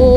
No.